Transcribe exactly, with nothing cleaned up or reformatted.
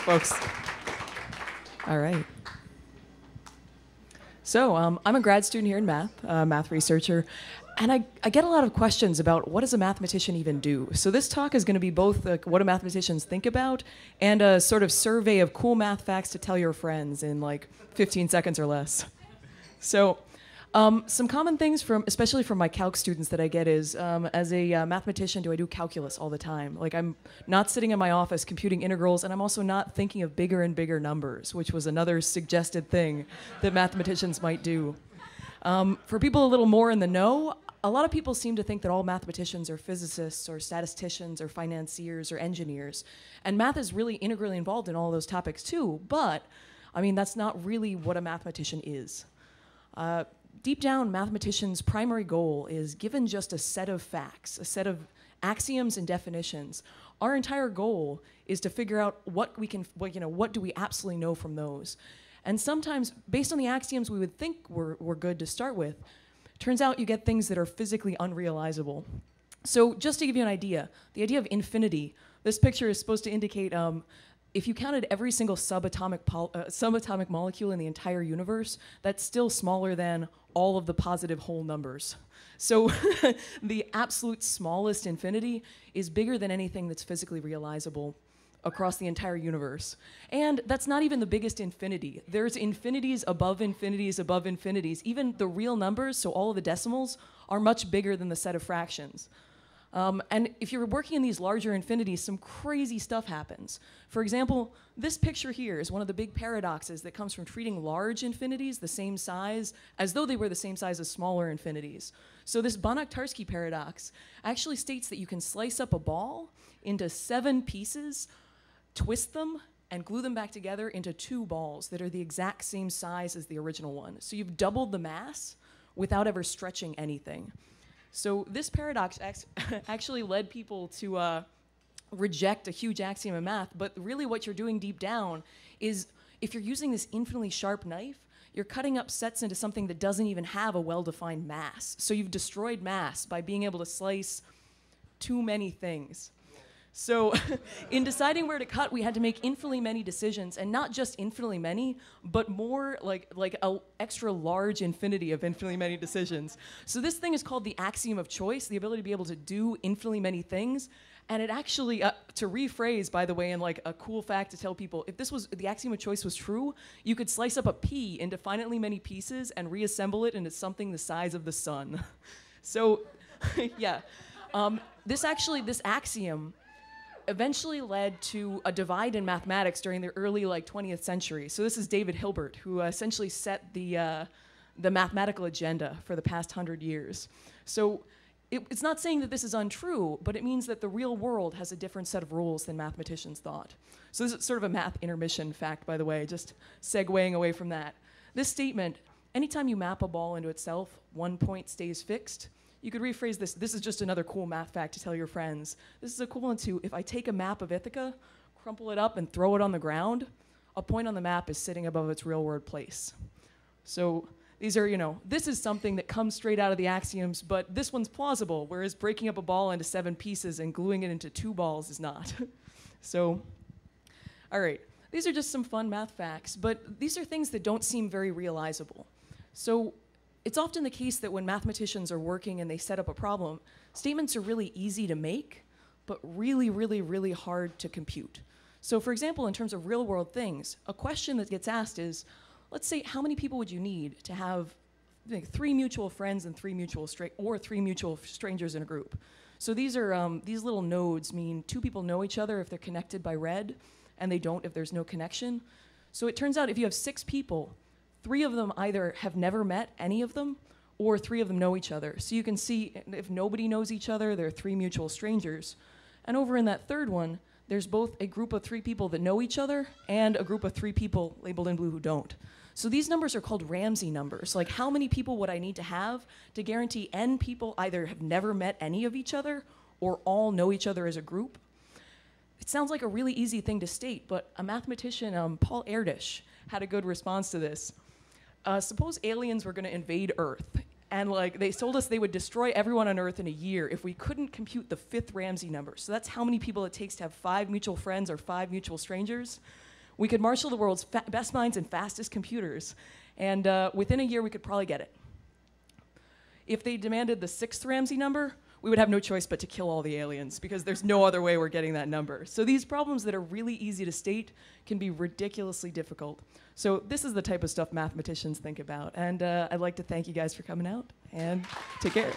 folks. All right. So um, I'm a grad student here in math, a math researcher, and I, I get a lot of questions about what does a mathematician even do? So this talk is going to be both uh, what do mathematicians think about and a sort of survey of cool math facts to tell your friends in like fifteen seconds or less. So um, some common things, from, especially from my calc students, that I get is, um, as a uh, mathematician, do I do calculus all the time? Like, I'm not sitting in my office computing integrals, and I'm also not thinking of bigger and bigger numbers, which was another suggested thing that mathematicians might do. Um, for people a little more in the know, a lot of people seem to think that all mathematicians are physicists or statisticians or financiers or engineers. And math is really integrally involved in all those topics too, but I mean, that's not really what a mathematician is. Uh, deep down, mathematicians' primary goal is, given just a set of facts, a set of axioms and definitions, our entire goal is to figure out what we can, what, you know, what do we absolutely know from those. And sometimes, based on the axioms we would think were, were good to start with, turns out you get things that are physically unrealizable. So just to give you an idea, the idea of infinity, this picture is supposed to indicate um, if you counted every single subatomic, uh, subatomic molecule in the entire universe, that's still smaller than all of the positive whole numbers. So the absolute smallest infinity is bigger than anything that's physically realizable across the entire universe. And that's not even the biggest infinity. There's infinities above infinities above infinities. Even the real numbers, so all of the decimals, are much bigger than the set of fractions. Um, and if you're working in these larger infinities, some crazy stuff happens. For example, this picture here is one of the big paradoxes that comes from treating large infinities the same size as though they were the same size as smaller infinities. So this Banach-Tarski paradox actually states that you can slice up a ball into seven pieces, twist them, and glue them back together into two balls that are the exact same size as the original one. So you've doubled the mass without ever stretching anything. So this paradox actually led people to uh, reject a huge axiom in math, but really what you're doing deep down is, if you're using this infinitely sharp knife, you're cutting up sets into something that doesn't even have a well-defined mass. So you've destroyed mass by being able to slice too many things. So in deciding where to cut, we had to make infinitely many decisions, and not just infinitely many, but more like, like an extra large infinity of infinitely many decisions. So this thing is called the axiom of choice, the ability to be able to do infinitely many things. And it actually, uh, to rephrase, by the way, in like a cool fact to tell people, if this was, the axiom of choice was true, you could slice up a pea into finitely many pieces and reassemble it into something the size of the sun. So yeah, um, this actually, this axiom, eventually led to a divide in mathematics during the early like twentieth century. So this is David Hilbert, who uh, essentially set the, uh, the mathematical agenda for the past hundred years. So it, it's not saying that this is untrue, but it means that the real world has a different set of rules than mathematicians thought. So this is sort of a math intermission fact, by the way, just segueing away from that. This statement, anytime you map a ball into itself, one point stays fixed. You could rephrase this, this is just another cool math fact to tell your friends. This is equivalent to, if I take a map of Ithaca, crumple it up and throw it on the ground, a point on the map is sitting above its real world place. So these are, you know, this is something that comes straight out of the axioms, but this one's plausible, whereas breaking up a ball into seven pieces and gluing it into two balls is not. So, all right, these are just some fun math facts, but these are things that don't seem very realizable. So it's often the case that when mathematicians are working and they set up a problem, statements are really easy to make, but really, really, really hard to compute. So for example, in terms of real world things, a question that gets asked is, let's say, how many people would you need to have like, three mutual friends and three mutual stra- or three mutual strangers in a group? So these are, um, these little nodes mean two people know each other if they're connected by red, and they don't if there's no connection. So it turns out if you have six people, three of them either have never met any of them, or three of them know each other. So you can see if nobody knows each other, there are three mutual strangers. And over in that third one, there's both a group of three people that know each other and a group of three people labeled in blue who don't. So these numbers are called Ramsey numbers. Like, how many people would I need to have to guarantee n people either have never met any of each other or all know each other as a group? It sounds like a really easy thing to state, but a mathematician, um, Paul Erdős, had a good response to this. Uh, suppose aliens were going to invade Earth, and like they told us they would destroy everyone on Earth in a year if we couldn't compute the fifth Ramsey number. So that's how many people it takes to have five mutual friends or five mutual strangers. we could marshal the world's fa best minds and fastest computers, and uh, within a year we could probably get it. If they demanded the sixth Ramsey number, we would have no choice but to kill all the aliens, because there's no other way we're getting that number. So these problems that are really easy to state can be ridiculously difficult. So this is the type of stuff mathematicians think about. And uh, I'd like to thank you guys for coming out, and take care.